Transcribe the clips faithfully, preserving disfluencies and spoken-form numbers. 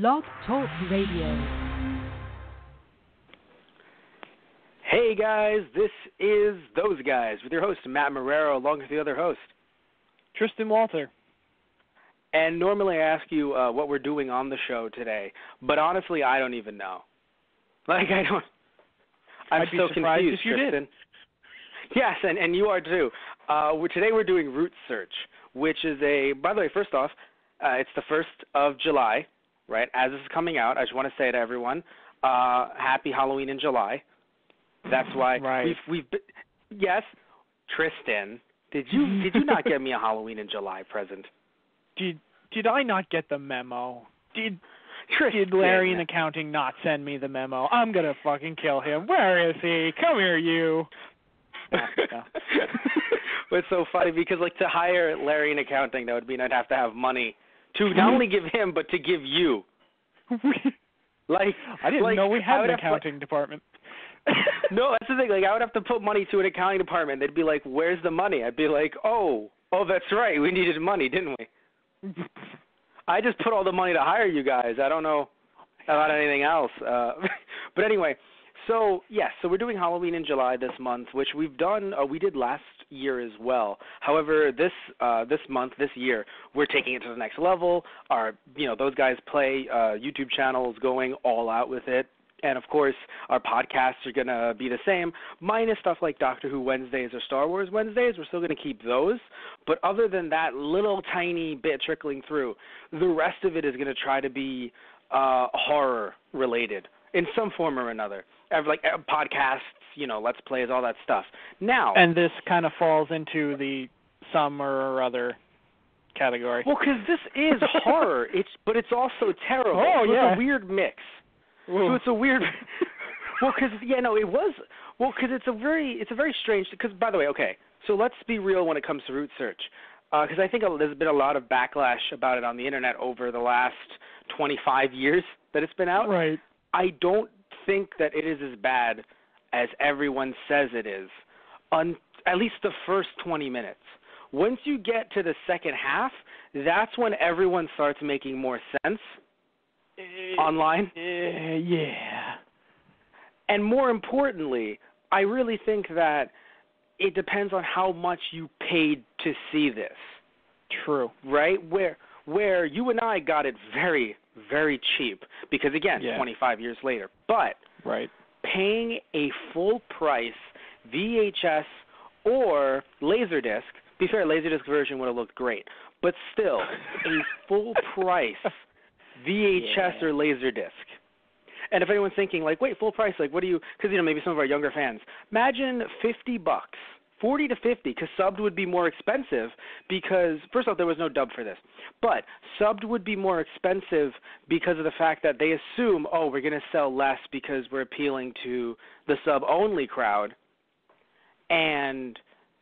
Blog Talk Radio. Hey guys, this is Those Guys with your host Matt Marrero, along with the other host Tristan Walter. And normally I ask you uh, what we're doing on the show today, but honestly I don't even know. Like I don't. I'm I'd so be surprised confused, if you Tristan. Did. Yes, and, and you are too. Uh, we're, today we're doing Root Search, which is a. By the way, first off, uh, it's the first of July. Right, as this is coming out, I just want to say to everyone, uh, happy Halloween in July. That's why right. we've we've been, yes, Tristan, did you did you not get me a Halloween in July present? Did did I not get the memo? Did Tristan. Did Larry in accounting not send me the memo? I'm gonna fucking kill him. Where is he? Come here, you. No, no. It's so funny because like to hire Larry in accounting, that would mean I'd have to have money. To not only give him, but to give you. Like I didn't like, know we had an accounting to, department. No, that's the thing. Like I would have to put money to an accounting department. They'd be like, "Where's the money?" I'd be like, "Oh, oh, that's right. We needed money, didn't we?" I just put all the money to hire you guys. I don't know about anything else. Uh, but anyway, so yes, yeah, so we're doing Halloween in July this month, which we've done. Uh, we did last. year as well. However, this uh, this month, this year, we're taking it to the next level. Our, you know, Those Guys Play uh, YouTube channel is going all out with it, and of course, our podcasts are gonna be the same, minus stuff like Doctor Who Wednesdays or Star Wars Wednesdays. We're still gonna keep those, but other than that little tiny bit trickling through, the rest of it is gonna try to be uh, horror related in some form or another, like podcasts. You know, Let's Plays, all that stuff. Now, and this kind of falls into the some or other category. Well, because this is horror, it's but it's also terrible. Oh, so yeah. It's a weird mix. Ooh. So it's a weird. Well, because yeah, no, it was. Well, because it's a very, it's a very strange. Because by the way, okay, so let's be real when it comes to Root Search, because uh, I think there's been a lot of backlash about it on the internet over the last twenty-five years that it's been out. Right. I don't think that it is as bad as everyone says it is, on at least the first twenty minutes. Once you get to the second half, that's when everyone starts making more sense uh, online. Uh, yeah. And more importantly, I really think that it depends on how much you paid to see this. True. Right? Where where you and I got it very, very cheap because, again, yeah. twenty-five years later. But right. paying a full price V H S or Laserdisc. Be fair, Laserdisc version would have looked great, but still a full price V H S yeah. or Laserdisc. And if anyone's thinking like, wait, full price, like what do you? Because you know maybe some of our younger fans. Imagine fifty bucks, forty to fifty, because subbed would be more expensive. Because first off, there was no dub for this, but subbed would be more expensive because of the fact that they assume, oh, we're gonna sell less because we're appealing to the sub only crowd. And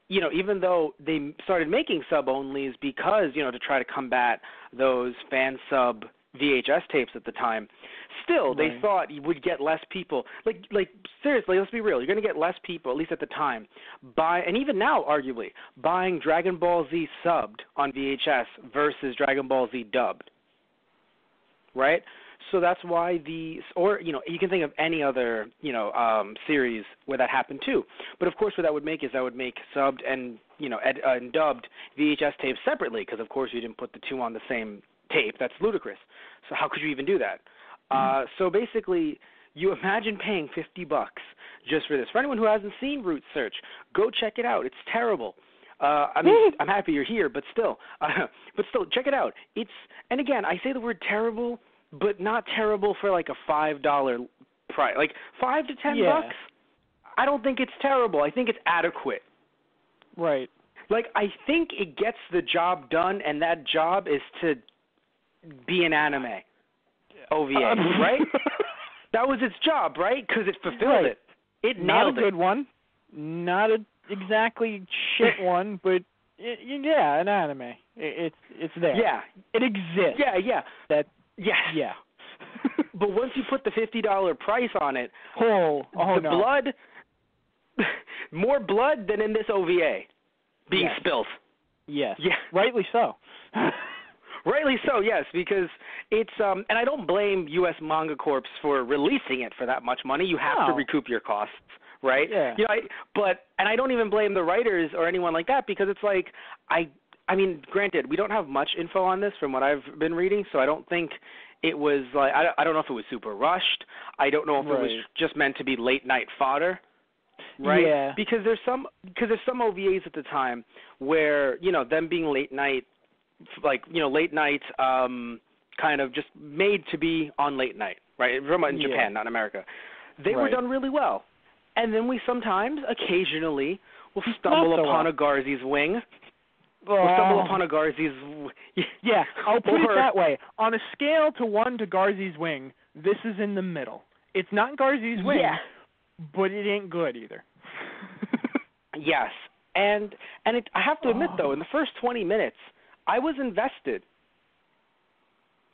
you know, even though they started making sub onlys because you know to try to combat those fan sub V H S tapes at the time, still they right. thought you would get less people. Like, like seriously, let's be real. You're going to get less people, at least at the time, buy and even now, arguably, buying Dragon Ball Z subbed on V H S versus Dragon Ball Z dubbed. Right? So that's why the or you know you can think of any other you know um, series where that happened too. But of course, what that would make is that would make subbed and you know ed, uh, and dubbed V H S tapes separately because of course you didn't put the two on the same tape. That's ludicrous. So how could you even do that? Mm-hmm. Uh, so basically, you imagine paying fifty bucks just for this. For anyone who hasn't seen Root Search, go check it out. It's terrible. Uh, I mean, I'm happy you're here, but still, uh, but still, check it out. It's and again, I say the word terrible, but not terrible for like a five dollar price, like five to ten yeah. bucks. I don't think it's terrible. I think it's adequate. Right. Like I think it gets the job done, and that job is to be an anime yeah. O V A, um, right? That was its job, right? Because it fulfilled right. it. It nailed it. Not a good it. one. Not a exactly shit one, but it, yeah, an anime. It, it's it's there. Yeah, it exists. Yeah, yeah. That yes. yeah. But once you put the fifty dollar price on it, oh, oh the no. blood, more blood than in this O V A being yes. spilled. Yes. Yeah. Rightly so. Rightly so, yes, because it's um, – and I don't blame U S. Manga Corps for releasing it for that much money. You have oh. to recoup your costs, right? Yeah. You know, I, but – and I don't even blame the writers or anyone like that, because it's like I – I mean, granted, we don't have much info on this from what I've been reading, so I don't think it was like I, – I don't know if it was super rushed. I don't know if right. it was just meant to be late-night fodder. Right, yeah. because there's some because there's some O V As at the time where, you know, them being late night, like, you know, late night, um, kind of just made to be on late night, right? Remember in yeah. Japan, not in America, they right. were done really well, and then we sometimes, occasionally, will stumble so upon well. a Garzy's wing. We'll uh, stumble upon a Garzy's. W- yeah, I'll put or, it that way. On a scale to one to Garzy's wing, this is in the middle. It's not Garzy's wing. Yeah. But it ain't good either. Yes. And and it, I have to admit, oh. though, in the first twenty minutes, I was invested.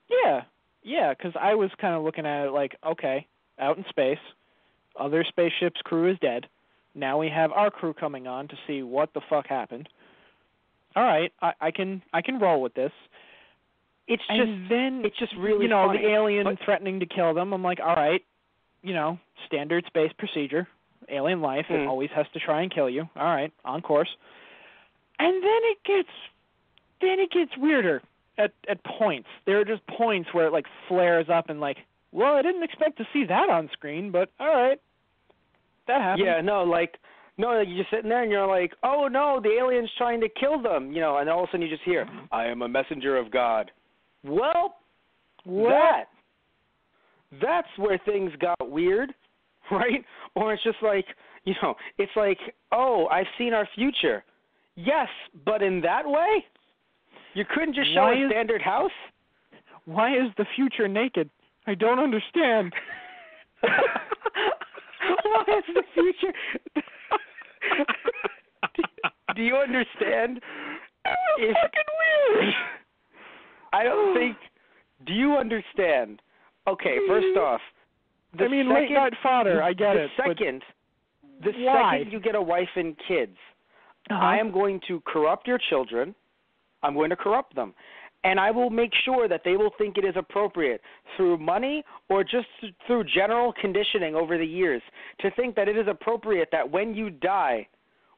Yeah. Yeah, because I was kind of looking at it like, okay, out in space, other spaceship's crew is dead. Now we have our crew coming on to see what the fuck happened. All right, I, I can I can roll with this. It's and just then it's just really you know funny. The alien but, threatening to kill them. I'm like, all right. You know, standard space procedure, alien life, mm. it always has to try and kill you. All right, on course. And then it gets, then it gets weirder at, at points. There are just points where it, like, flares up and, like, well, I didn't expect to see that on screen, but all right, that happened. Yeah, no, like, no, you're sitting there and you're like, oh, no, the alien's trying to kill them, you know, and all of a sudden you just hear, I am a messenger of God. Well, what? That. That's where things got weird, right? Or it's just like, you know, it's like, oh, I've seen our future. Yes, but in that way? You couldn't just show why a standard is, house? Why is the future naked? I don't understand. Why is the future... do, do you understand? That was if, fucking weird. I don't think... Do you understand... Okay, first off, the I mean, second, late night fodder, I get the it. Second, the why? second you get a wife and kids, uh-huh. I am going to corrupt your children. I'm going to corrupt them. And I will make sure that they will think it is appropriate through money or just through general conditioning over the years to think that it is appropriate that when you die,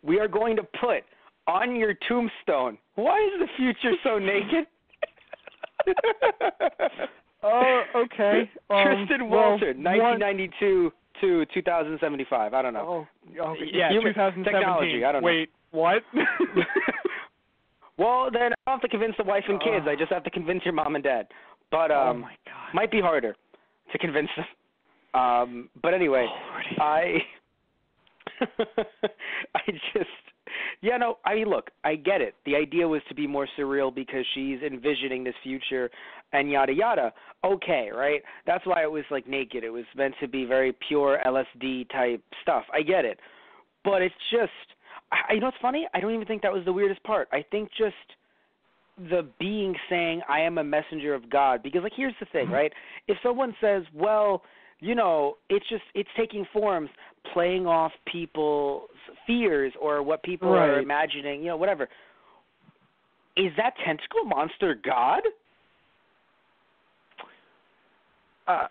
we are going to put on your tombstone, why is the future so naked? Oh, okay. Um, Tristan Walter, well, nineteen ninety-two to two thousand seventy-five. I don't know. Oh, okay. Yeah, Human twenty seventeen. Technology, I don't Wait, know. Wait, what? Well, then I don't have to convince the wife and kids. Uh, I just have to convince your mom and dad. But um, oh my God. Might be harder to convince them. Um, but anyway, oh, I, I just, yeah, no, I mean, look, I get it. The idea was to be more surreal because she's envisioning this future and yada, yada. Okay, right? That's why it was, like, naked. It was meant to be very pure L S D-type stuff. I get it. But it's just – you know what's funny? I don't even think that was the weirdest part. I think just the being saying, I am a messenger of God. Because, like, here's the thing, right? If someone says, well, you know, it's just – it's taking forms – playing off people's fears or what people right. are imagining, you know, whatever. Is that tentacle monster God? Uh,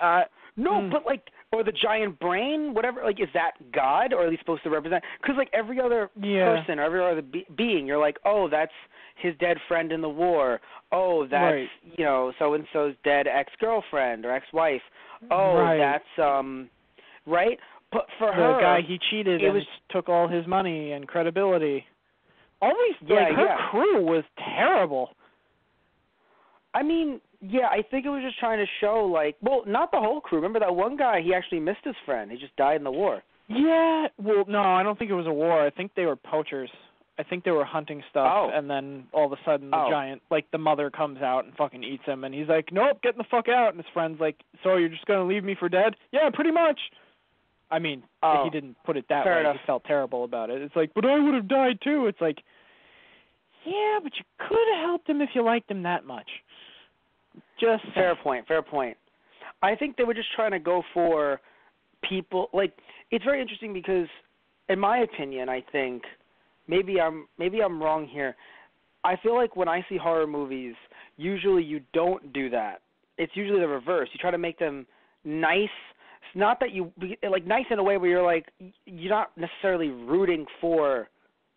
uh, no, mm. but like, or the giant brain, whatever, like, is that God or are they supposed to represent? Because like every other yeah. person or every other be- being, you're like, oh, that's his dead friend in the war. Oh, that's, right. you know, so-and-so's dead ex-girlfriend or ex-wife. Oh, right. that's, um... right? But for her, the guy he cheated and was, took all his money and credibility. Always, yeah, like, her yeah. crew was terrible. I mean, yeah, I think it was just trying to show, like, well, not the whole crew. Remember that one guy, he actually missed his friend. He just died in the war. Yeah, well, no, I don't think it was a war. I think they were poachers. I think they were hunting stuff, oh. and then all of a sudden the oh. giant, like, the mother comes out and fucking eats him, and he's like, nope, get the fuck out. And his friend's like, so you're just going to leave me for dead? Yeah, pretty much. I mean, oh, he didn't put it that way. Enough. He felt terrible about it. It's like, but I would have died too. It's like, yeah, but you could have helped him if you liked him that much. Just fair saying. point, fair point. I think they were just trying to go for people. Like, it's very interesting because, in my opinion, I think maybe I'm maybe I'm wrong here. I feel like when I see horror movies, usually you don't do that. It's usually the reverse. You try to make them nice. It's not that you like nice in a way where you're like you're not necessarily rooting for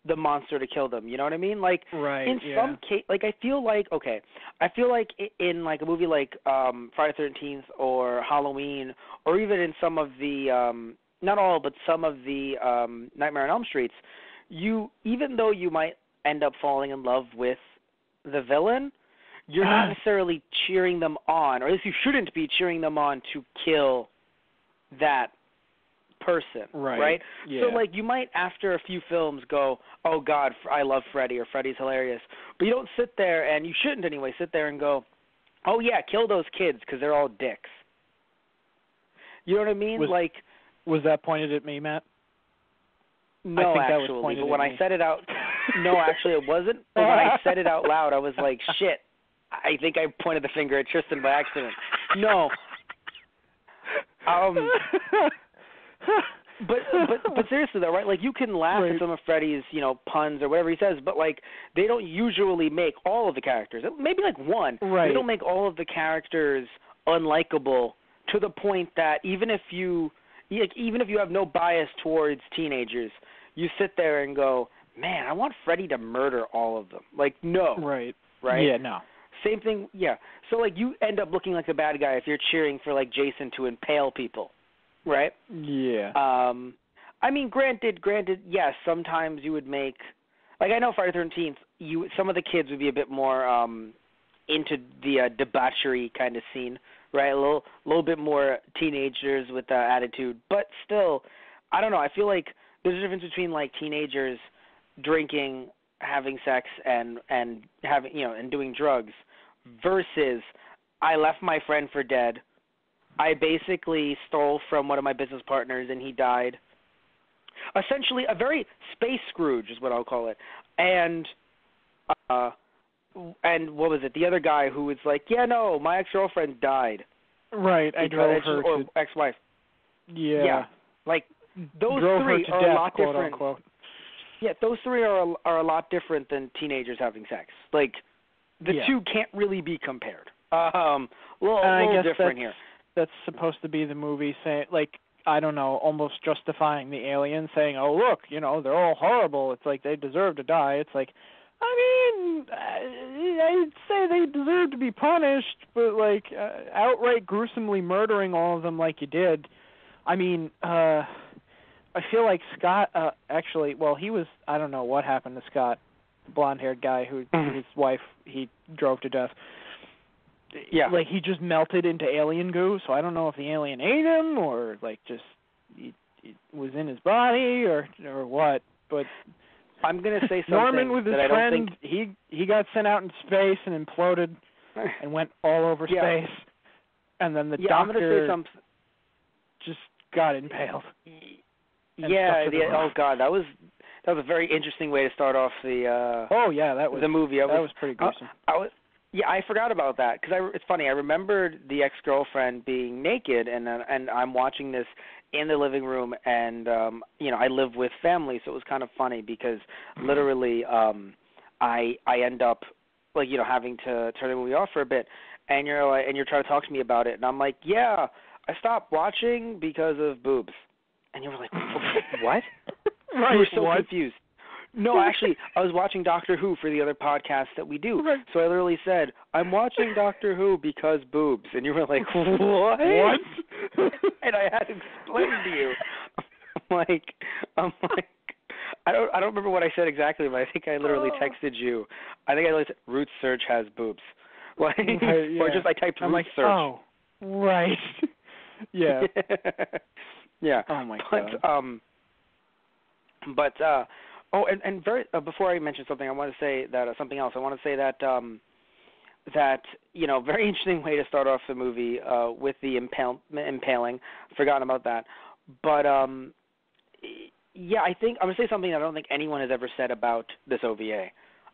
the monster to kill them. You know what I mean? Like right, in yeah. some case, like I feel like okay, I feel like in like a movie like um, Friday the thirteenth or Halloween or even in some of the um, not all but some of the um, Nightmare on Elm Streets, you even though you might end up falling in love with the villain, you're not necessarily cheering them on, or at least you shouldn't be cheering them on to kill that person, right? right? Yeah. So, like, you might, after a few films, go, oh, God, I love Freddy, or Freddy's hilarious. But you don't sit there, and you shouldn't anyway, sit there and go, oh, yeah, kill those kids because they're all dicks. You know what I mean? Was, like, was that pointed at me, Matt? No, I think actually, that was pointed but when at I me. said it out... No, actually, it wasn't. But when I said it out loud, I was like, shit, I think I pointed the finger at Tristan by accident. No. Um, but, but but seriously, though, right? Like, you can laugh right. at some of Freddy's, you know, puns or whatever he says, but, like, they don't usually make all of the characters. Maybe, like, one. Right. They don't make all of the characters unlikable to the point that even if you, like, even if you have no bias towards teenagers, you sit there and go, man, I want Freddy to murder all of them. Like, no. Right. Right? Yeah, no. Same thing, yeah. So, like, you end up looking like the bad guy if you're cheering for, like, Jason to impale people. Right? Yeah. Um, I mean, granted, granted, yes, sometimes you would make... Like, I know Friday the thirteenth, you, some of the kids would be a bit more um, into the uh, debauchery kind of scene. Right? A little, little bit more teenagers with uh, attitude. But still, I don't know. I feel like there's a difference between, like, teenagers... drinking, having sex, and and having you know, and doing drugs, versus I left my friend for dead. I basically stole from one of my business partners, and he died. Essentially, a very space Scrooge is what I'll call it. And uh, and what was it? The other guy who was like, yeah, no, my ex-girlfriend died. Right, I drove her or to ex-wife. Yeah, yeah, like those drove three her to are death, a lot quote, different. Unquote. Yeah, those three are are a lot different than teenagers having sex. Like, the yeah. two can't really be compared. Um, a little, a little different that's, here. That's supposed to be the movie saying, like, I don't know, almost justifying the alien, saying, "Oh, look, you know, they're all horrible. It's like they deserve to die." It's like, I mean, I'd say they deserve to be punished, but like uh, outright gruesomely murdering all of them like you did. I mean, uh. I feel like Scott, uh, actually, well, he was, I don't know what happened to Scott, the blonde-haired guy who, mm-hmm. his wife, he drove to death. Yeah. Like, he just melted into alien goo, so I don't know if the alien ate him or, like, just he, he was in his body or or what, but... I'm going to say something Norman with his friend, think... he, he got sent out in space and imploded and went all over yeah. space, and then the yeah, doctor I'm gonna say just got impaled. Yeah, the, oh God, that was that was a very interesting way to start off the. Uh, oh yeah, that was the movie. I was, that was pretty gruesome. I, I was, yeah, I forgot about that because it's funny. I remembered the ex-girlfriend being naked, and and I'm watching this in the living room, and um, you know, I live with family, so it was kind of funny because literally, um, I I end up like you know having to turn the movie off for a bit, and you're like, and you're trying to talk to me about it, and I'm like, yeah, I stopped watching because of boobs. And you were like, what? Right, you were so what? confused. No, actually, I was watching Doctor Who for the other podcast that we do. Right. So I literally said, I'm watching Doctor Who because boobs. And you were like, what? What? And I had to explain to you. I'm like, I'm like, I don't, I don't remember what I said exactly, but I think I literally oh. texted you. I think I literally said, Root Search has boobs. Like, right, yeah. Or just I typed I'm Root like, Search. Oh, right. Yeah. Yeah. Oh my but, God. Um, but uh, oh, and and very, uh, before I mention something, I want to say that uh, something else. I want to say that um, that you know, very interesting way to start off the movie uh, with the impale, impaling. Forgotten about that. But um, yeah, I think I'm gonna say something that I don't think anyone has ever said about this O V A.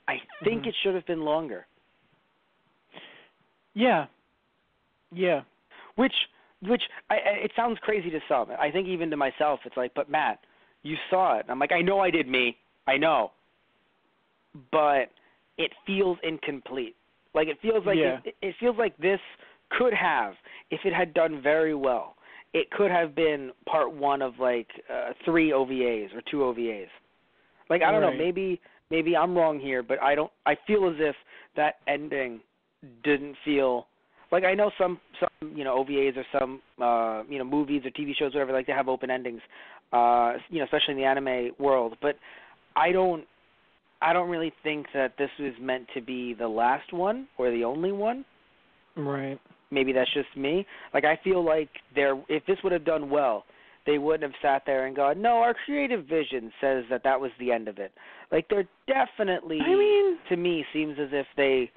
I think mm-hmm. it should have been longer. Yeah. Yeah. Which. Which I, it sounds crazy to some. I think even to myself, it's like, but Matt, you saw it. And I'm like, I know I did, me. I know. But it feels incomplete. Like it feels like yeah. it, it feels like this could have, if it had done very well, it could have been part one of like uh, three O V As or two O V As. Like I don't right. know, maybe maybe I'm wrong here, but I don't. I feel as if that ending didn't feel like I know some some you know O V As or some uh, you know movies or T V shows whatever like they have open endings, uh, you know especially in the anime world. But I don't I don't really think that this was meant to be the last one or the only one. Right. Maybe that's just me. Like I feel like there, if this would have done well, they wouldn't have sat there and gone, no, our creative vision says that that was the end of it. Like there definitely, I mean, to me, seems as if they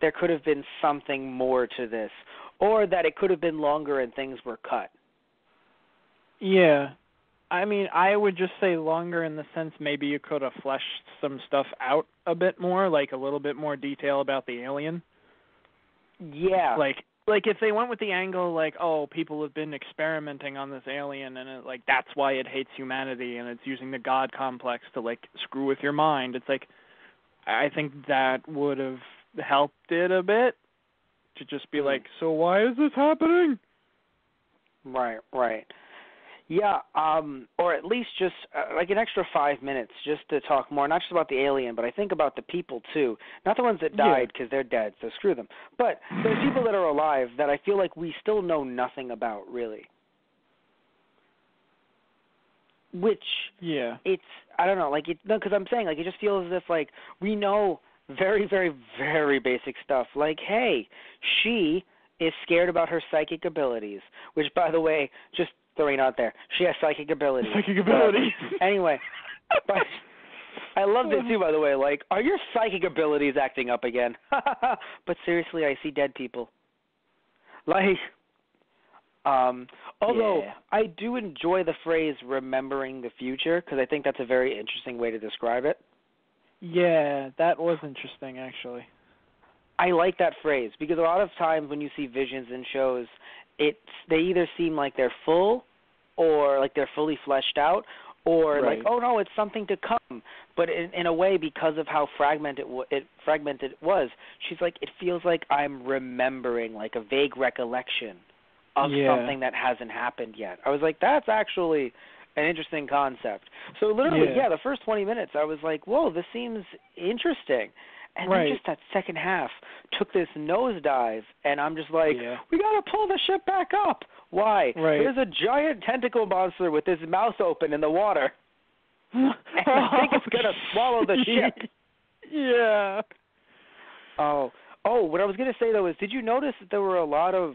there could have been something more to this, or that it could have been longer and things were cut. Yeah. I mean, I would just say longer in the sense maybe you could have fleshed some stuff out a bit more, like a little bit more detail about the alien. Yeah. Like like if they went with the angle like, oh, people have been experimenting on this alien and it, like that's why it hates humanity and it's using the God complex to like screw with your mind. It's like I think that would have helped it a bit to just be mm. like, so why is this happening? Right, right. Yeah, um, or at least just uh, like an extra five minutes just to talk more, not just about the alien, but I think about the people too. Not the ones that died because yeah. they're dead, so screw them. But there's people that are alive that I feel like we still know nothing about really. Which yeah, it's I don't know, like it no, because I'm saying like it just feels as if like we know very, very, very basic stuff. Like hey, she is scared about her psychic abilities, which by the way just. Throwing out there, she has psychic ability. Psychic ability. Uh, anyway, but I loved it too. By the way, like, are your psychic abilities acting up again? But seriously, I see dead people. Like, um, although yeah. I do enjoy the phrase "remembering the future" because I think that's a very interesting way to describe it. Yeah, that was interesting actually. I like that phrase because a lot of times when you see visions in shows. It's they either seem like they're full or like they're fully fleshed out or right. like, oh, no, it's something to come. But in, in a way, because of how fragmented it, w- it, fragmented it was, she's like, it feels like I'm remembering like a vague recollection of yeah. something that hasn't happened yet. I was like, that's actually an interesting concept. So literally, yeah, yeah the first twenty minutes, I was like, whoa, this seems interesting. And right. then just that second half took this nosedive, and I'm just like, yeah. we got to pull the ship back up. Why? Right. There's a giant tentacle monster with his mouth open in the water. And I think it's going to swallow the ship. Yeah. Oh, oh. What I was going to say, though, is did you notice that there were a lot of,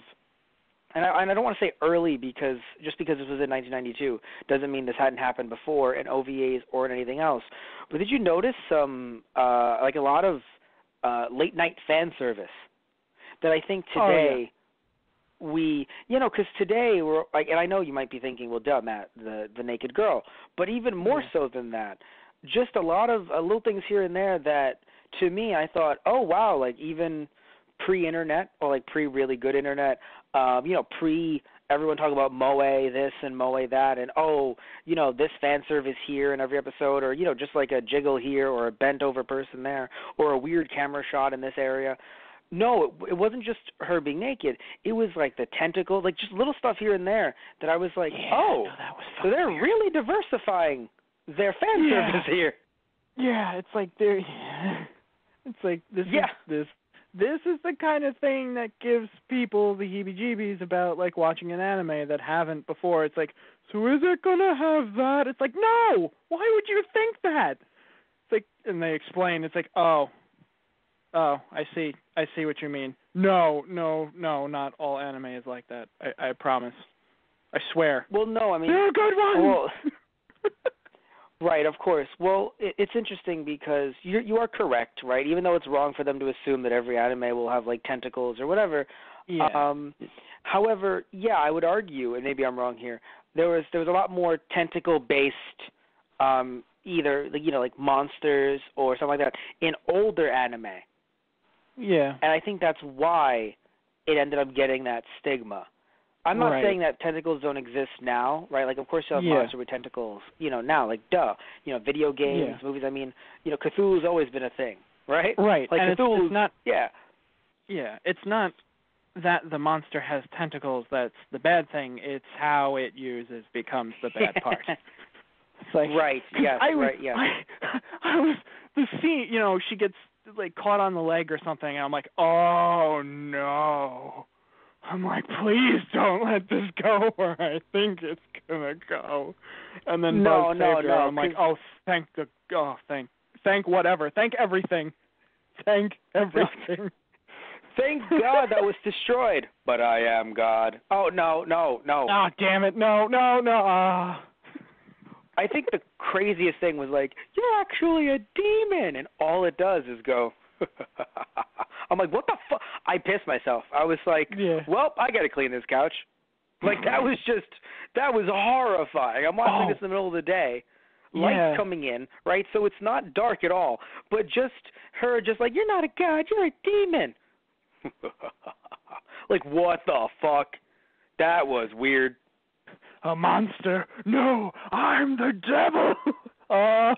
and I, and I don't want to say early because just because this was in nineteen ninety-two doesn't mean this hadn't happened before in O V As or in anything else. But did you notice some uh, like a lot of uh, late night fan service that I think today oh, yeah. we you know because today we're like and I know you might be thinking well duh Matt the the naked girl but even more yeah. so than that just a lot of uh, little things here and there that to me I thought oh wow like even pre-internet or like pre-really good internet. Um, you know, pre everyone talking about Moe this and Moe that, and oh, you know, this fan service here in every episode, or you know, just like a jiggle here or a bent over person there, or a weird camera shot in this area. No, it, it wasn't just her being naked. It was like the tentacle, like just little stuff here and there that I was like, yeah, oh, no, that was so they're weird. Really diversifying their fan yeah. service here. Yeah, it's like they're, yeah. it's like this yeah. is this. This is the kind of thing that gives people the heebie-jeebies about, like, watching an anime that haven't before. It's like, so is it going to have that? It's like, no! Why would you think that? It's like, and they explain. It's like, oh, oh, I see. I see what you mean. No, no, no, not all anime is like that. I, I promise. I swear. Well, no, I mean... They're a good one! Well, right, of course. Well, it's interesting because you you are correct, right? Even though it's wrong for them to assume that every anime will have like tentacles or whatever. Yeah. Um, however, yeah, I would argue, and maybe I'm wrong here. There was there was a lot more tentacle-based, um, either you know like monsters or something like that in older anime. Yeah. And I think that's why it ended up getting that stigma. I'm not right. saying that tentacles don't exist now, right? Like, of course you'll have yeah. monsters with tentacles, you know, now. Like, duh. You know, video games, yeah. movies. I mean, you know, Cthulhu's always been a thing, right? Right. Like and Cthulhu's, it's not. Yeah. Yeah, it's not that the monster has tentacles that's the bad thing. It's how it uses becomes the bad part. It's like, right. Yes. I was, right. Yes. I, I was the scene. You know, she gets like caught on the leg or something, and I'm like, oh no. I'm like, please don't let this go where I think it's gonna go. And then no, Buzz no, saved no, her. I'm like, oh, thank the, oh, thank, thank whatever, thank everything, thank everything. Thank God that was destroyed. But I am God. Oh no, no, no. Oh damn it, no, no, no. Uh. I think the craziest thing was like, you're actually a demon, and all it does is go. I'm like, what the fuck? I pissed myself. I was like, yeah. Well, I got to clean this couch. Like, that was just, that was horrifying. I'm watching oh. this in the middle of the day. Light yeah. coming in, right? So it's not dark at all. But just her just like, you're not a god, you're a demon. Like, what the fuck? That was weird. A monster? No, I'm the devil. Uh,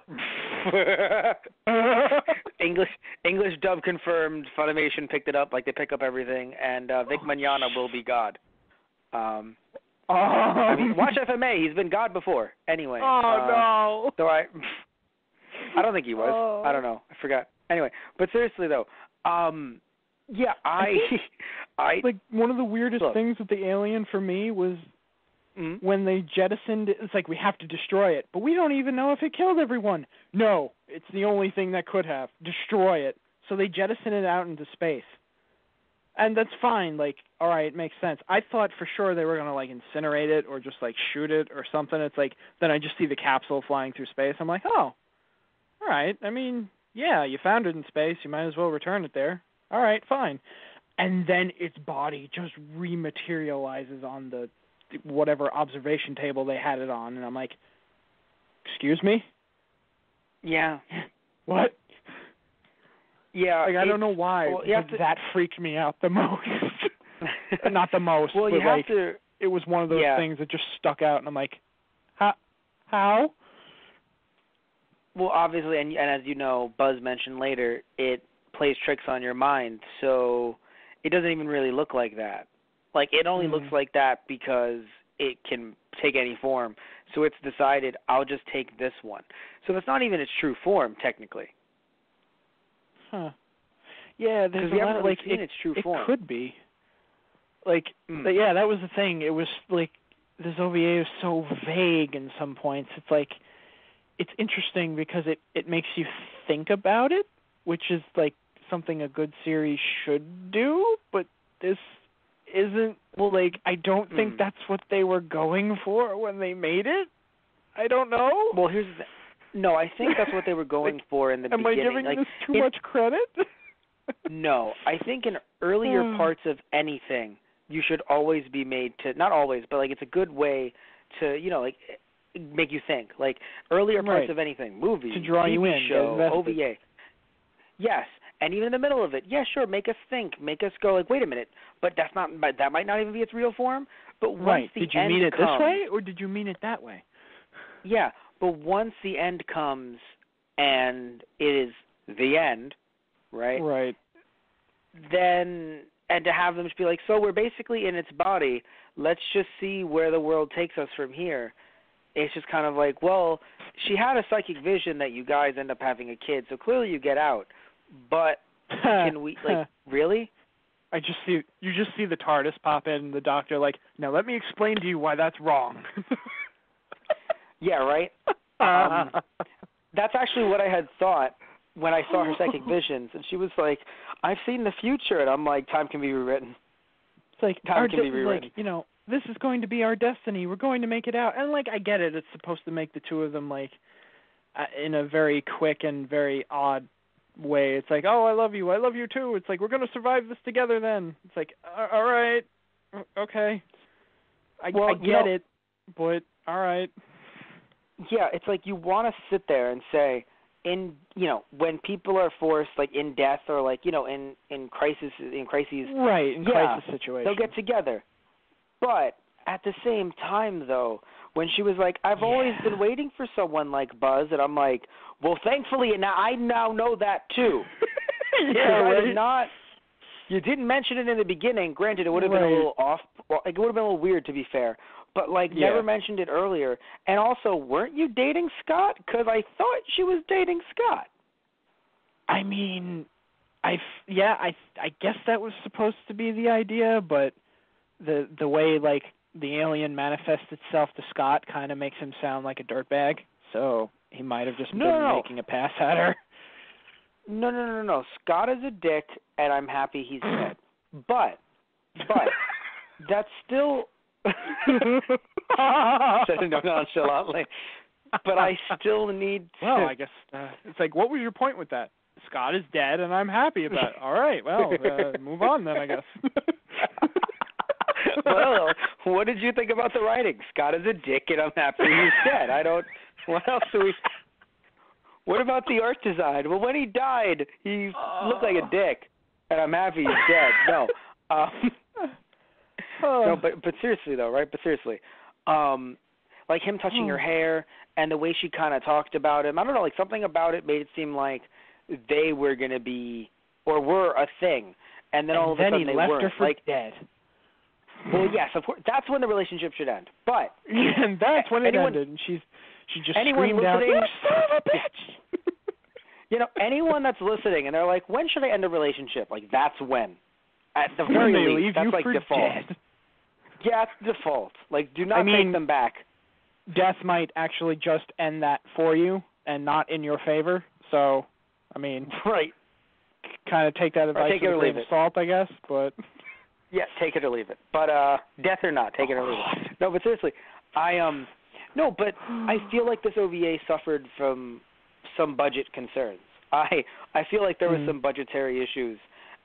English English dub confirmed. Funimation picked it up, like they pick up everything, and uh, Vic oh, Mignogna will be God. Um, um, I mean, watch F M A. He's been God before. Anyway. Oh uh, no. So I, I don't think he was. Oh. I don't know. I forgot. Anyway, but seriously though, um, yeah, I, I like one of the weirdest look. things with the alien for me was. Mm-hmm. When they jettisoned it, it's like, we have to destroy it. But we don't even know if it killed everyone. No, it's the only thing that could have. Destroy it. So they jettison it out into space. And that's fine. Like, all right, it makes sense. I thought for sure they were going to, like, incinerate it or just, like, shoot it or something. It's like, then I just see the capsule flying through space. I'm like, oh, all right. I mean, yeah, you found it in space. You might as well return it there. All right, fine. And then its body just rematerializes on the whatever observation table they had it on, and I'm like, excuse me? Yeah. What? Yeah. Like, I don't know why, well, but to, that freaked me out the most. Not the most, well, but, you like, have to, it was one of those yeah. things that just stuck out, and I'm like, how? How? Well, obviously, and, and as you know, Buzz mentioned later, it plays tricks on your mind, so it doesn't even really look like that. Like, it only mm-hmm. looks like that because it can take any form. So it's decided, I'll just take this one. So that's not even its true form, technically. Huh. Yeah, there's a lot of, like, it, its true it form. Could be. Like, mm. but yeah, that was the thing. It was, like, this O V A is so vague in some points. It's, like, it's interesting because it, it makes you think about it, which is, like, something a good series should do, but this... Isn't well, like I don't think mm. that's what they were going for when they made it. I don't know. Well, here's the, no, I think that's what they were going like, for in the am beginning. Am I giving like, this too it, much credit? No, I think in earlier mm. parts of anything, you should always be made to not always, but like it's a good way to you know like make you think. Like earlier parts right. of anything, movie, to draw T V you in, show, O V A. Yes. And even in the middle of it, yeah, sure, make us think, make us go like, wait a minute, but that's not that might not even be its real form. But once right. the end comes, did you mean it comes, this way or did you mean it that way? Yeah, but once the end comes and it is the end, right? Right. Then and to have them just be like, so we're basically in its body. Let's just see where the world takes us from here. It's just kind of like, well, she had a psychic vision that you guys end up having a kid, so clearly you get out. But can we, like, really? I just see, you just see the TARDIS pop in and the doctor, like, now let me explain to you why that's wrong. Yeah, right? Um, that's actually what I had thought when I saw her psychic visions. And she was like, I've seen the future. And I'm like, time can be rewritten. It's like, time can de- be rewritten. Like, you know, this is going to be our destiny. We're going to make it out. And, like, I get it. It's supposed to make the two of them, like, uh, in a very quick and very odd way. It's like, oh, I love you. I love you too. It's like, we're going to survive this together then. It's like, all right. Okay. I, well, I get you know, it, but all right. Yeah, it's like you want to sit there and say, in, you know, when people are forced, like in death or like, you know, in, in crisis, in crises. Right, in yeah, crisis situations. They'll get together. But at the same time, though, when she was like, I've yeah. always been waiting for someone like Buzz, and I'm like, well, thankfully, and I now know that, too. yeah, right? Not, you didn't mention it in the beginning. Granted, it would have right. been a little off. Well, it would have been a little weird, to be fair. But, like, yeah. never mentioned it earlier. And also, weren't you dating Scott? Because I thought she was dating Scott. I mean, I, yeah, I, I guess that was supposed to be the idea, but the the way, like, the alien manifests itself to Scott kind of makes him sound like a dirtbag, so he might have just no, been no. making a pass at her. No, no, no, no. Scott is a dick, and I'm happy he's dead. But, but, that's still... Said no nonchalantly. But I still need to... Well, I guess uh, it's like, what was your point with that? Scott is dead, and I'm happy about it. All right, well, uh, move on then, I guess. Well, what did you think about the writing? Scott is a dick, and I'm happy he's dead. I don't... What else do we... What about the art design? Well, when he died, he oh. looked like a dick, and I'm happy he's dead. No. Um, oh. No, but, but seriously, though, right? But seriously. Um, like, him touching oh. her hair and the way she kind of talked about him. I don't know, like, something about it made it seem like they were going to be or were a thing. And then and all of a sudden they weren't. And then he left her for like, dead. Well, yes, of course. That's when the relationship should end. But and that's when it anyone, ended. And she's she just screamed out, "You son of a bitch!" You know, anyone that's listening and they're like, "When should I end a relationship?" Like, that's when. At the very least, leave that's you like for default. Dead. Yeah, it's default. Like, do not I mean, take them back. Death might actually just end that for you and not in your favor. So, I mean, right. Kind of take that advice take with a grain of salt, I guess, but. Yeah, take it or leave it. But uh, death or not, take it or leave it. No, but seriously, I um, no, but I feel like this O V A suffered from some budget concerns. I I feel like there mm-hmm. were some budgetary issues,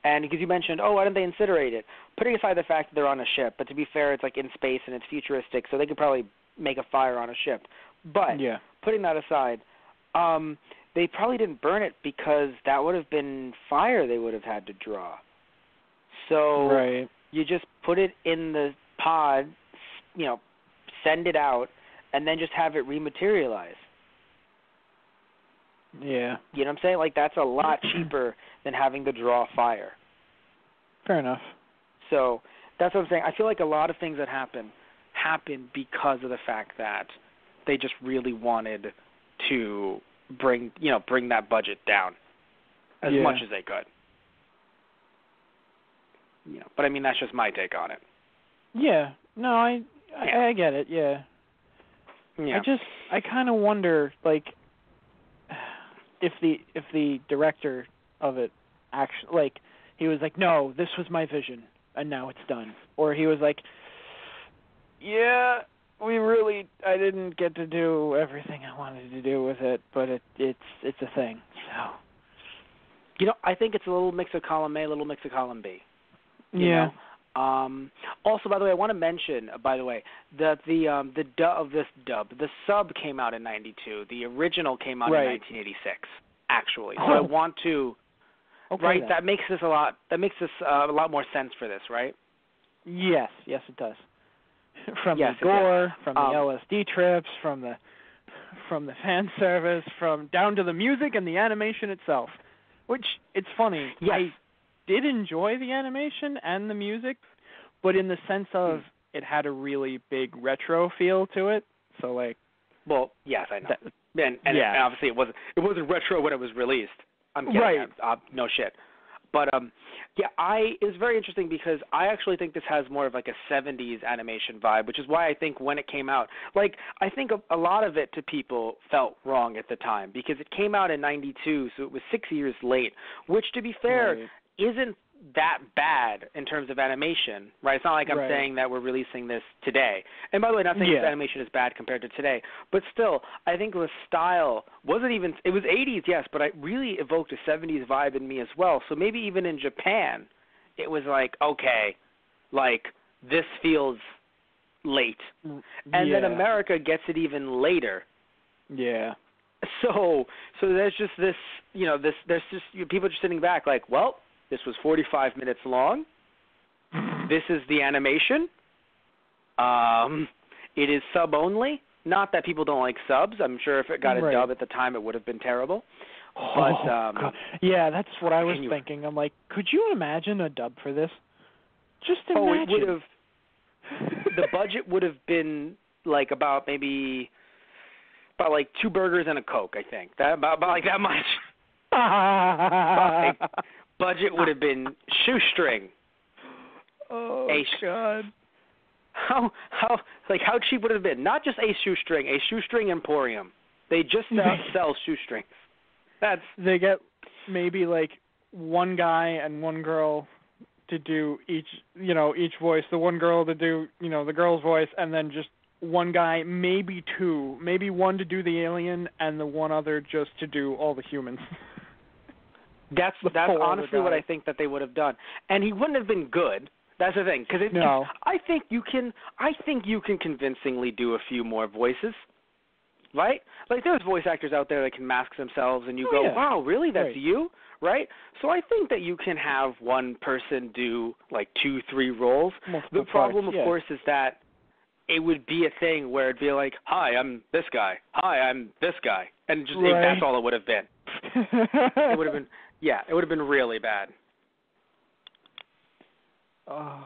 and because you mentioned, oh, why didn't they incinerate it? Putting aside the fact that they're on a ship, but to be fair, it's like in space and it's futuristic, so they could probably make a fire on a ship. But yeah. putting that aside, um, they probably didn't burn it because that would have been fire they would have had to draw. So. Right. You just put it in the pod, you know, send it out, and then just have it rematerialize. Yeah. You know what I'm saying? Like, that's a lot cheaper than having to draw fire. Fair enough. So that's what I'm saying. I feel like a lot of things that happen happen because of the fact that they just really wanted to bring, you know, bring that budget down as yeah. much as they could. You know, but I mean, that's just my take on it. Yeah. No, I I, yeah. I get it. Yeah. yeah. I just I kind of wonder, like, if the if the director of it actually, like, he was like, no, this was my vision, and now it's done, or he was like, yeah, we really I didn't get to do everything I wanted to do with it, but it it's it's a thing. So, you know, I think it's a little mix of column A, a little mix of column B. You yeah. know? Um, also, by the way, I want to mention, uh, by the way, that the um, the du- of this dub, the sub came out in ninety-two. The original came out right. in nineteen eighty-six, actually. So oh. I want to, okay, right? Then. That makes this a lot. That makes this uh, a lot more sense for this, right? Yes, yes, it does. From yes, the gore, from um, the L S D trips, from the from the fan service, from down to the music and the animation itself. Which it's funny. Yes. I, did enjoy the animation and the music, but in the sense of it had a really big retro feel to it. So, like, well, yes, I know. That, and, and, yeah. it, and obviously, it wasn't it wasn't retro when it was released. I'm kidding. Right. I'm, I'm, no shit. But um, yeah, I it was very interesting because I actually think this has more of like a seventies animation vibe, which is why I think when it came out, like I think a, a lot of it to people felt wrong at the time because it came out in ninety-two, so it was six years late. Which, to be fair. Right. Isn't that bad in terms of animation, right? It's not like I'm right. saying that we're releasing this today. And by the way, not saying yeah. this animation is bad compared to today, but still, I think the style wasn't even – it was eighties, yes, but it really evoked a seventies vibe in me as well. So maybe even in Japan, it was like, okay, like this feels late. And yeah. then America gets it even later. Yeah. So so there's just this, you know, this there's just you know, people just sitting back like, well – this was forty-five minutes long. This is the animation. Um, it is sub only. Not that people don't like subs. I'm sure if it got a right. dub at the time, it would have been terrible. But oh, um, God. yeah, that's what I was you, thinking. I'm like, could you imagine a dub for this? Just imagine. Oh, it would have. The budget would have been like about maybe about like two burgers and a Coke. I think that about, about like that much. But, like, budget would have been shoestring. Oh a, God. How how like how cheap would it have been? Not just a shoestring, a shoestring emporium. They just sell, sell shoestrings. That's they get maybe like one guy and one girl to do each, you know, each voice. The one girl to do, you know, the girl's voice, and then just one guy, maybe two, maybe one to do the alien, and the one other just to do all the humans. That's that's honestly what I think that they would have done, and he wouldn't have been good. That's the thing, because no. I think you can. I think you can convincingly do a few more voices, right? Like there's voice actors out there that can mask themselves, and you oh, go, yeah. "Wow, really? That's right. you, right?" So I think that you can have one person do like two, three roles. Multiple the problem, parts, of yeah. course, is that it would be a thing where it'd be like, "Hi, I'm this guy. Hi, I'm this guy," and just right. that's all it would have been. It would have been, yeah, it would have been really bad. Oh.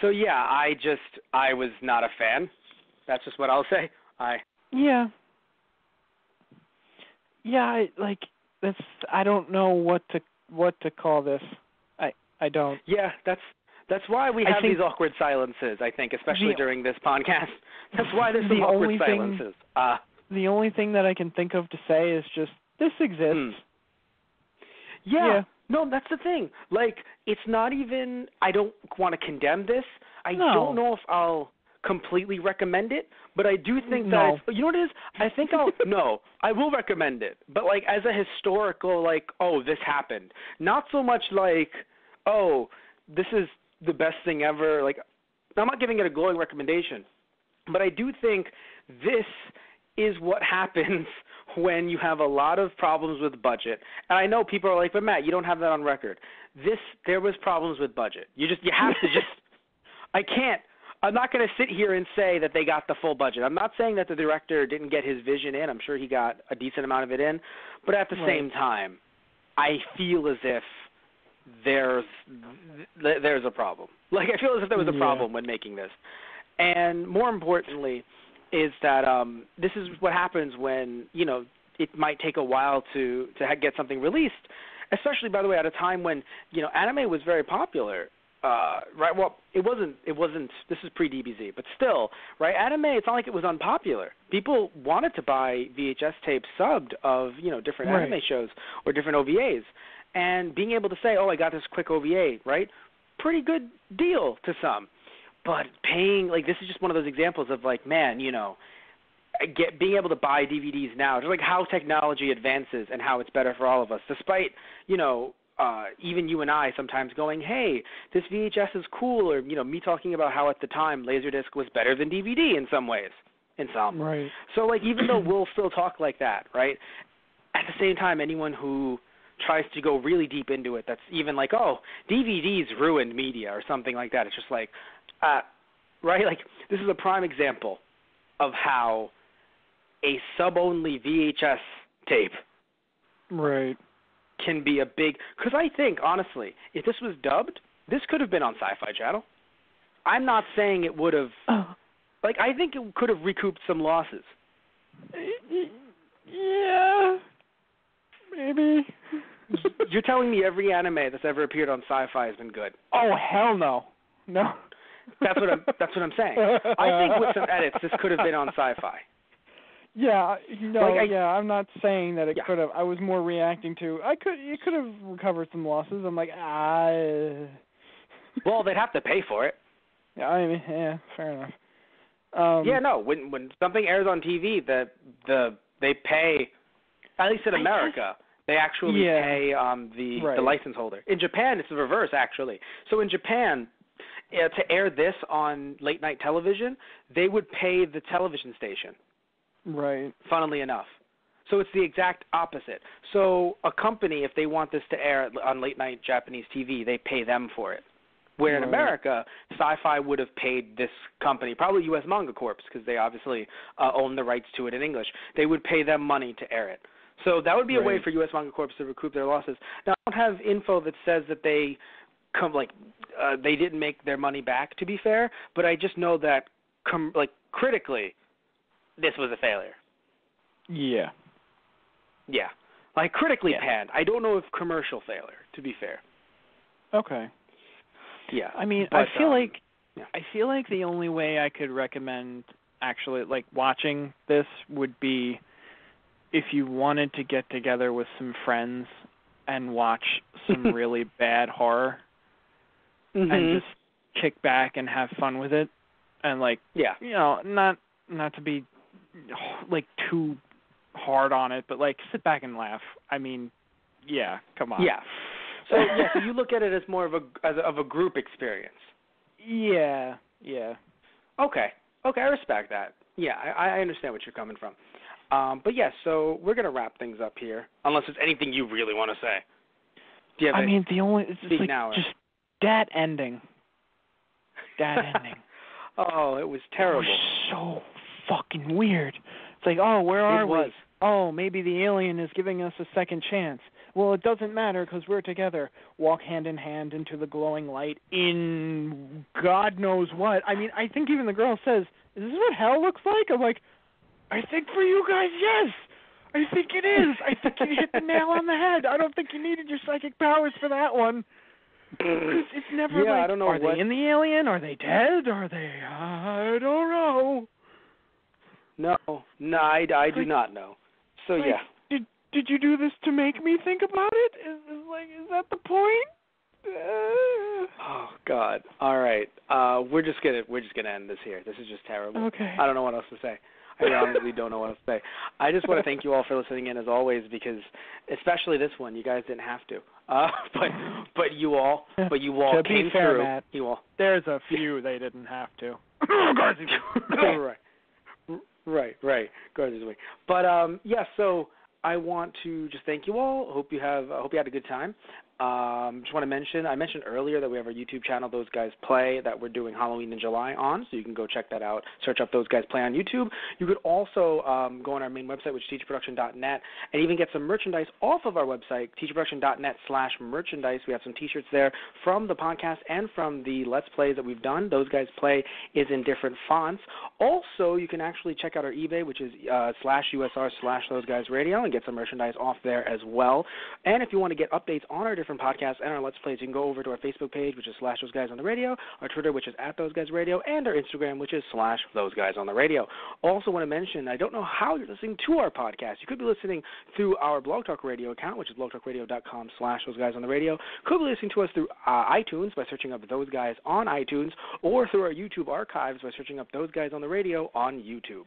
So yeah, I just I was not a fan. That's just what I'll say. I yeah, yeah. I, like that's I don't know what to what to call this. I I don't. Yeah, that's that's why we have these awkward silences. I think, especially the, during this podcast, that's why there's some the awkward only silences. Thing, uh, the only thing that I can think of to say is just this exists. Hmm. Yeah. yeah, no, that's the thing. Like, it's not even, I don't want to condemn this. I no. don't know if I'll completely recommend it, but I do think no. that, it's, you know what it is? I think I'll, no, I will recommend it. But, like, as a historical, like, oh, this happened. Not so much like, oh, this is the best thing ever. Like, I'm not giving it a glowing recommendation. But I do think this is what happens when you have a lot of problems with budget. And I know people are like, but Matt, you don't have that on record. This, there was problems with budget. You just, you have to just, I can't, I'm not going to sit here and say that they got the full budget. I'm not saying that the director didn't get his vision in. I'm sure he got a decent amount of it in. But at the right. same time, I feel as if there's, there's a problem. Like, I feel as if there was a yeah. problem when making this. And more importantly, is that um, this is what happens when, you know, it might take a while to, to get something released, especially, by the way, at a time when, you know, anime was very popular, uh, right? Well, it wasn't, it wasn't, this is pre-D B Z, but still, right? Anime, it's not like it was unpopular. People wanted to buy V H S tapes subbed of, you know, different right. anime shows or different O V As. And being able to say, oh, I got this quick O V A, right? Pretty good deal to some. But paying, like, this is just one of those examples of, like, man, you know, get, being able to buy D V Ds now, just like how technology advances and how it's better for all of us, despite, you know, uh, even you and I sometimes going, hey, this V H S is cool, or, you know, me talking about how at the time Laserdisc was better than D V D in some ways, in some. Right. So, like, even though we'll still talk like that, right, at the same time, anyone who tries to go really deep into it that's even like, oh, D V Ds ruined media or something like that, it's just like, Uh, right, like this is a prime example of how a sub-only V H S tape right. can be a big. Because I think, honestly, if this was dubbed, this could have been on Sci-Fi Channel. I'm not saying it would have. Oh. Like, I think it could have recouped some losses. Yeah, maybe. You're telling me every anime that's ever appeared on Sci-Fi has been good? Oh hell no, no. That's what I'm. That's what I'm saying. I think with some edits, this could have been on Sci-Fi. Yeah, no, like I, yeah. I'm not saying that it yeah. could have. I was more reacting to. I could. It could have recovered some losses. I'm like, ah. Well, they'd have to pay for it. Yeah, I mean, yeah, fair enough. Um, yeah, no. When when something airs on T V, the the they pay. At least in America, guess, they actually yeah. pay um, the right. the license holder. In Japan, it's the reverse actually. So in Japan. Yeah, to air this on late night television, they would pay the television station. Right. Funnily enough. So it's the exact opposite. So a company, if they want this to air on late night Japanese T V, they pay them for it. Where right. in America, SyFy would have paid this company, probably U S Manga Corps, because they obviously uh, own the rights to it in English. They would pay them money to air it. So that would be right. a way for U S Manga Corps to recoup their losses. Now, I don't have info that says that they come like uh, they didn't make their money back. To be fair, but I just know that com- like critically, this was a failure. Yeah. Yeah, like critically yeah. panned. I don't know if commercial failure. To be fair. Okay. Yeah, I mean, but, I feel um, like yeah. I feel like the only way I could recommend actually like watching this would be if you wanted to get together with some friends and watch some really bad horror mm-hmm. and just kick back and have fun with it and like yeah. you know, not not to be like too hard on it, but like sit back and laugh. I mean, yeah, come on. Yeah. So yeah, so you look at it as more of a as of a group experience. Yeah, yeah. Okay, okay, I respect that. Yeah, I, I understand what you're coming from. Um, but yeah, so we're gonna wrap things up here, unless there's anything you really want to say. Do you have I a, mean, the only it's just, like, just that ending. That ending. Oh, it was terrible. It was so fucking weird. It's like, oh, where are it we? Was. Oh, maybe the alien is giving us a second chance. Well, it doesn't matter because we're together. Walk hand in hand into the glowing light in God knows what. I mean, I think even the girl says, is this what hell looks like? I'm like, I think for you guys, yes. I think it is. I think you hit the nail on the head. I don't think you needed your psychic powers for that one. It's, it's never yeah, like, I don't know are what... they in the alien? Are they dead? Are they, I don't know. No, no, I, I do like, not know. So, like, yeah. Did you do this to make me think about it? Is, is like, is that the point? Uh... Oh God! All right, uh, we're just gonna we're just gonna end this here. This is just terrible. Okay. I don't know what else to say. I honestly don't know what else to say. I just want to thank you all for listening in as always, because especially this one, you guys didn't have to. Uh, but but you all, but you all to came be fair, through. Matt, you all. There's a few they didn't have to. All right. Right, right. Garzy's wing. But um, yeah, so. I want to just thank you all. Hope you have. Uh, hope you had a good time. Um, just want to mention. I mentioned earlier that we have our YouTube channel, Those Guys Play, that we're doing Halloween in July on. So you can go check that out. Search up Those Guys Play on YouTube. You could also um, go on our main website, which is t g production dot net, and even get some merchandise off of our website, t g production dot net slash merchandise. We have some T-shirts there from the podcast and from the Let's Plays that we've done. Those Guys Play is in different fonts. Also, you can actually check out our eBay, which is uh, slash USR slash Those Guys Radio, and get some merchandise off there as well. And if you want to get updates on our different podcasts and our Let's Plays, you can go over to our Facebook page, which is slash Those Guys on the Radio, our Twitter, which is at Those Guys Radio, and our Instagram, which is slash Those Guys on the Radio. Also want to mention, I don't know how you're listening to our podcast. You could be listening through our Blog Talk Radio account, which is blogtalkradio.com slash Those Guys on the Radio. Could be listening to us through uh, iTunes by searching up Those Guys on iTunes, or through our YouTube archives by searching up Those Guys on the Radio on YouTube.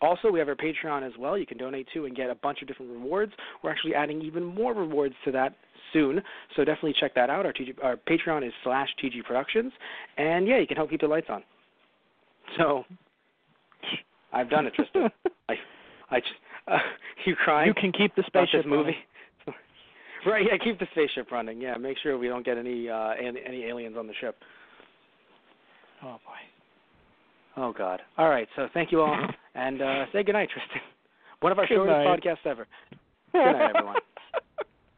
Also, we have our Patreon as well. You can donate to and get a bunch of different rewards. We're actually adding even more rewards to that soon, so definitely check that out. Our, T G, our Patreon is slash T G Productions, and yeah, you can help keep the lights on. So, I've done it, Tristan. I, I, uh, you crying? You can keep the spaceship movie. Right? Yeah, keep the spaceship running. Yeah, make sure we don't get any uh, any, any aliens on the ship. Oh boy. Oh, God. All right, so thank you all, and uh, say goodnight, Tristan. One of our good shortest night. podcasts ever. Good night, everyone.